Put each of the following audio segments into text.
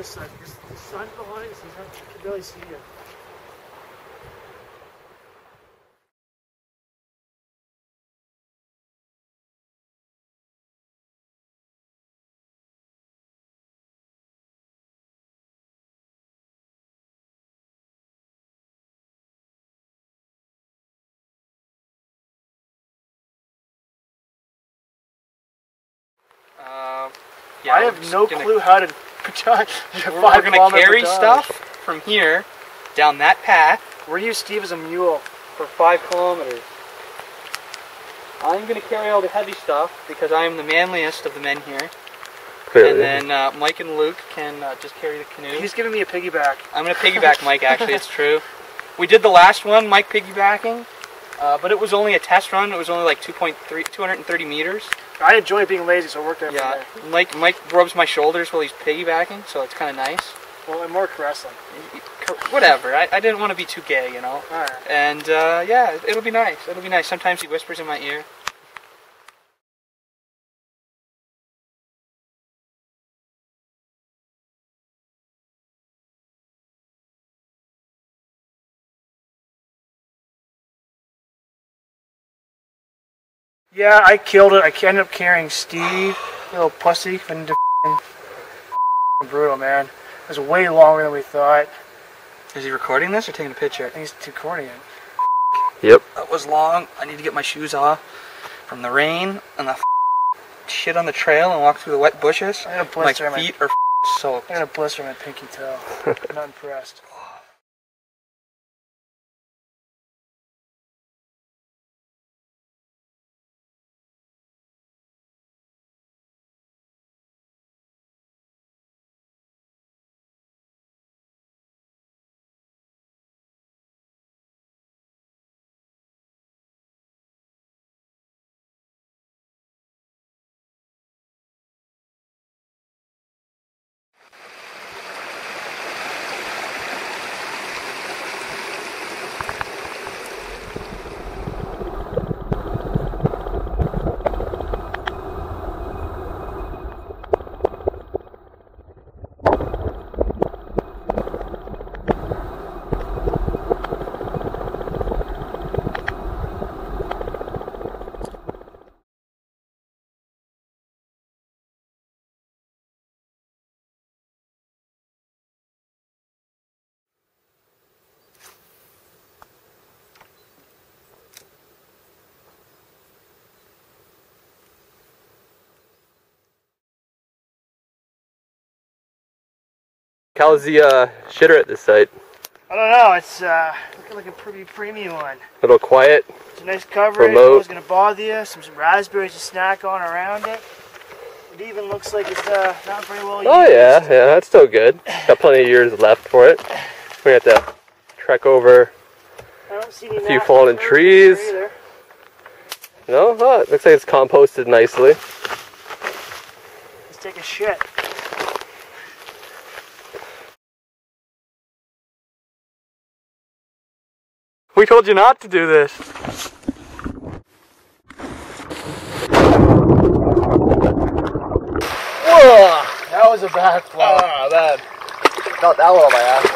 this side because the sun behind us, you can barely see it. Yeah, I have no clue how to we're going to carry stuff from here down that path. We're using Steve as a mule for 5 kilometers. I'm going to carry all the heavy stuff because I am the manliest of the men here. Clearly. And then Mike and Luke can just carry the canoe. He's giving me a piggyback. I'm going to piggyback Mike, actually, it's true. We did the last one, Mike piggybacking. But it was only a test run. It was only like 230 meters. I enjoy being lazy, so it worked out for me. Mike rubs my shoulders while he's piggybacking, so it's kind of nice. Well, and more caressing. Whatever. I didn't want to be too gay, you know. All right. And yeah, it'll be nice. It'll be nice. Sometimes he whispers in my ear. Yeah, I killed it. I ended up carrying Steve, little pussy. Brutal, man. It was way longer than we thought. Is he recording this or taking a picture? I think he's recording it. Yep. That was long. I need to get my shoes off from the rain and the shit on the trail and walk through the wet bushes. I had a blister. My feet are soaked. I got a blister on my pinky toe. I'm not impressed. How's the shitter at this site? I don't know. It's looking like a pretty premium one. A little quiet. It's a nice coverage. Remote. No one's gonna bother you. Some raspberries to snack on around it. It even looks like it's not very well used. Oh yeah, that's still good. Got plenty of years left for it. We have to trek over a few fallen trees. No, oh, it looks like it's composted nicely. Let's take a shit. We told you not to do this. Whoa, that was a bad fly. Ah, bad. Not that one on my ass.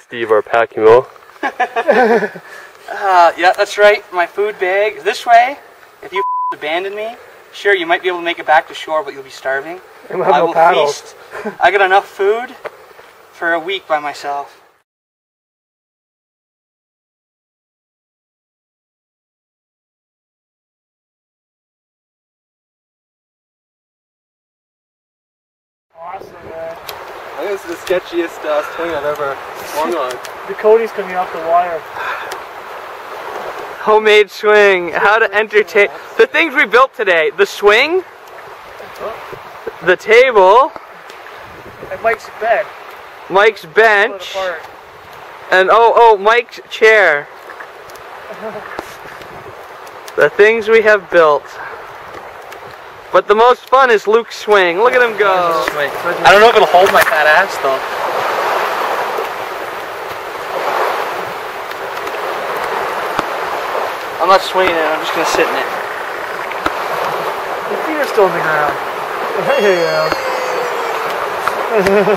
Steve, our pack mule. Yeah, that's right. My food bag. This way, if you abandon me, sure, you might be able to make it back to shore, but you'll be starving. We'll have no paddles. I will feast. I got enough food for a week by myself. Awesome, man. I think this is the sketchiest swing I've ever swung on. The Cody's coming off the wire. Homemade swing. How to entertain. The things we built today. The swing. The table. And Mike's bed. Mike's bench. And oh, Mike's chair. The things we have built. But the most fun is Luke's swing. Look at him go. I don't know if it'll hold my fat ass though. I'm not swinging it, I'm just gonna sit in it. Your feet are still in the ground. There you go.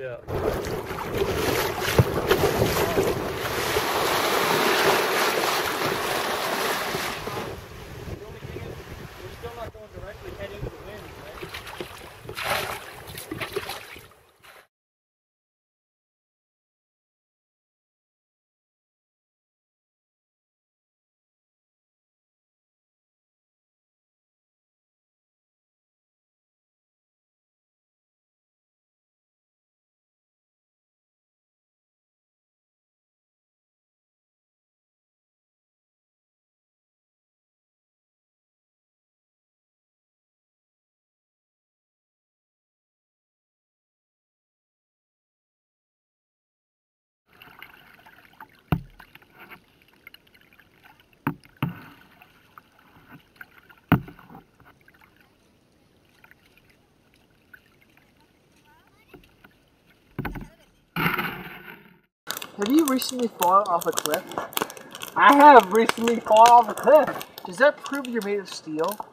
Yeah. Have you recently fallen off a cliff? I have recently fallen off a cliff. Does that prove you're made of steel?